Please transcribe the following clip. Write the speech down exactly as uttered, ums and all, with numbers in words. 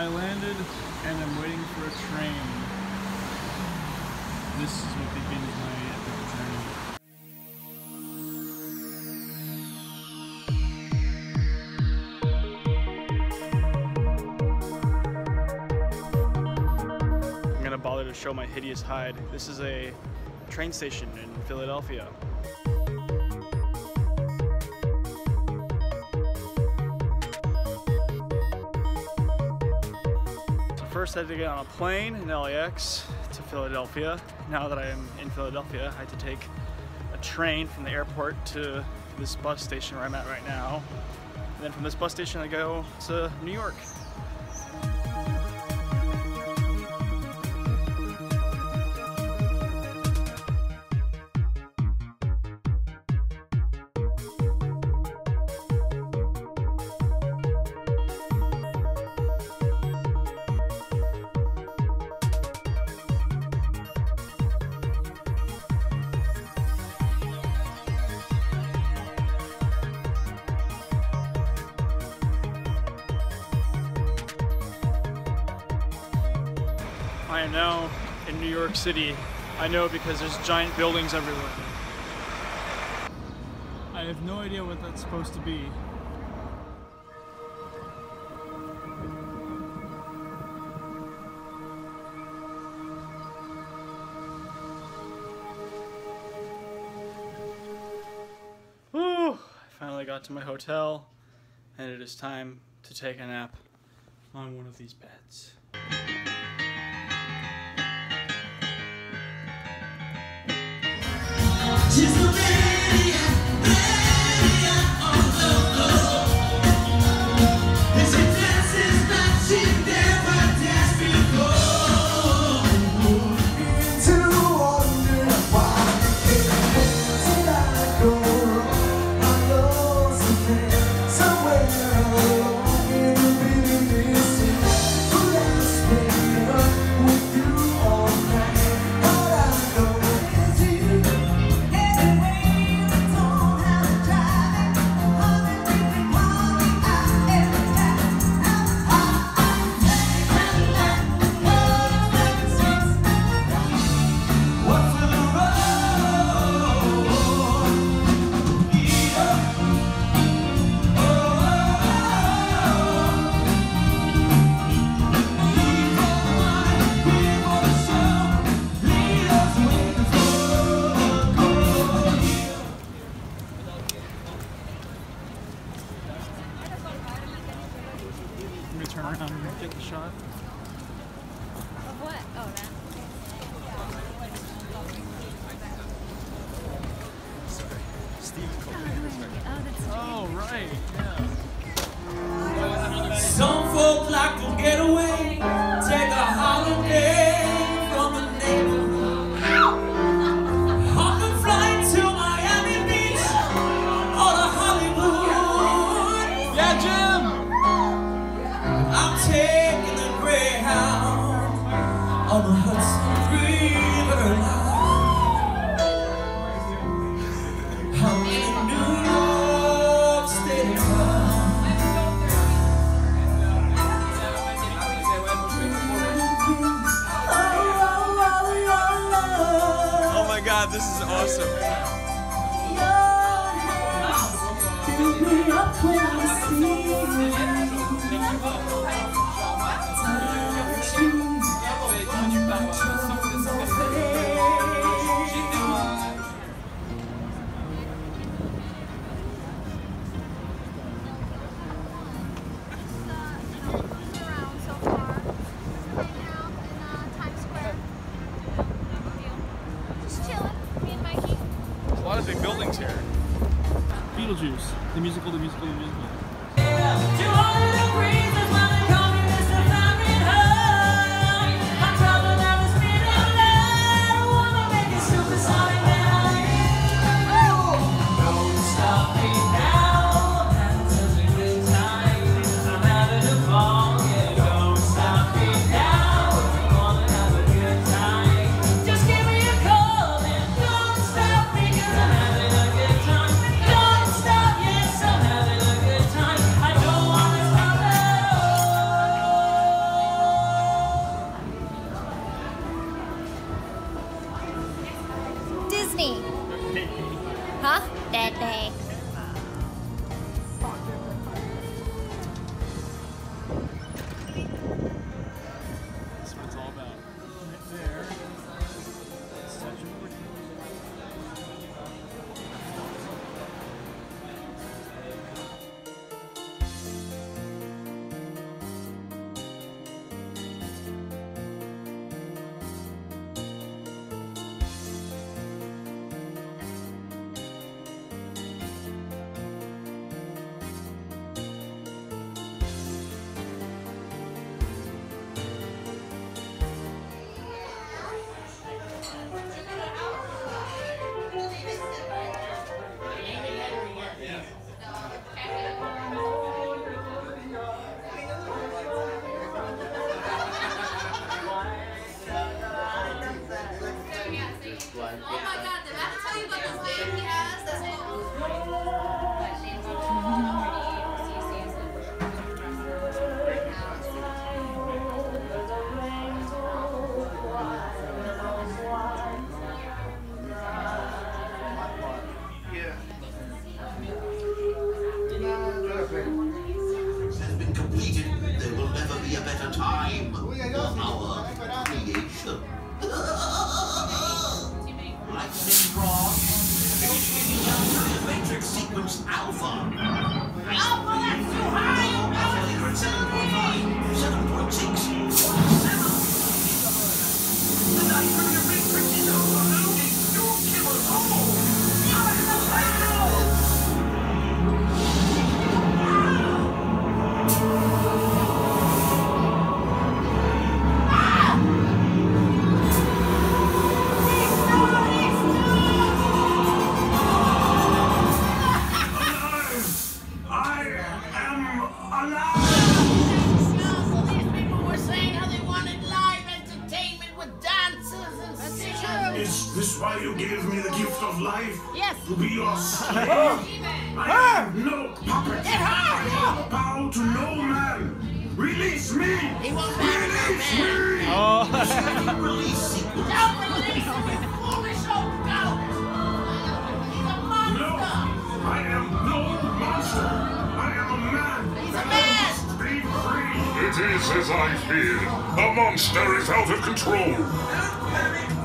I landed and I'm waiting for a train. This is what begins my epic journey. Bother to show my hideous hide. This is a train station in Philadelphia. So first I had to get on a plane in L A X to Philadelphia. Now that I am in Philadelphia, I had to take a train from the airport to this bus station where I'm at right now. And then from this bus station I go to New York. I am now in New York City. I know because there's giant buildings everywhere. I have no idea what that's supposed to be. Whew! I finally got to my hotel, and it is time to take a nap on one of these beds. She's a maniac, maniac, oh, oh, oh. And she dances like she never danced before. To wonder why till I go, I know somewhere, somewhere along in the middle distance, could I stay up with you all night? But I know it's you. Turn around and get the shot. Of what? Oh, that. Sorry. Steve Colbert. Oh, right. Yeah. Some folk like to get away, take a holiday from the neighborhood. On the flight to Miami Beach or to Hollywood. Yeah, Jim. I'm taking the Greyhound on the Hudson River line. I'm in New York State Park. Oh my God, this is awesome. Give me up when I see you. There's a lot of big buildings here. Beetlejuice, the musical, the musical, the musical. Good. time for our creation. Lightning rod, finishing up the matrix sequence alpha. Alpha, that's too high! Alpha, that's too high! seven point five, seven point six, forty-seven. The night from your matrix is overloading. You'll kill us all. You're in the battle! Is this why you gave me the gift of life? Yes. To be your slave? I am no puppet. I bow to no man. Release me. He won't release me. Oh. Release. Don't release him. Foolish old goat. He's a monster. No, I am no monster. I am a man. He's a man. Be free. It is as I feared. The monster is out of control.